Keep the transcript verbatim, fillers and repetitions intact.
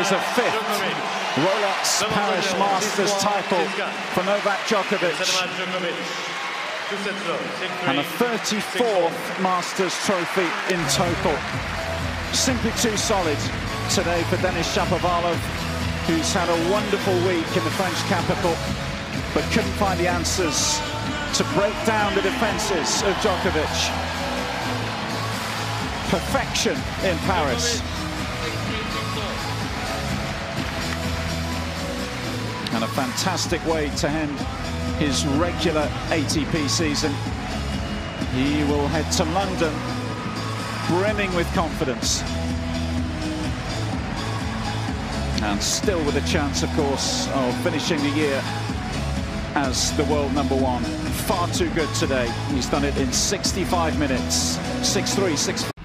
is a fifth Rolex Paris Masters title for Novak Djokovic and a thirty-fourth Masters trophy in total. Simply too solid today for Denis Shapovalov, who's had a wonderful week in the French capital but couldn't find the answers to break down the defenses of Djokovic. Perfection in Paris. And a fantastic way to end his regular A T P season. He will head to London, brimming with confidence. And still with a chance, of course, of finishing the year as the world number one. Far too good today. He's done it in sixty-five minutes. six three, six four.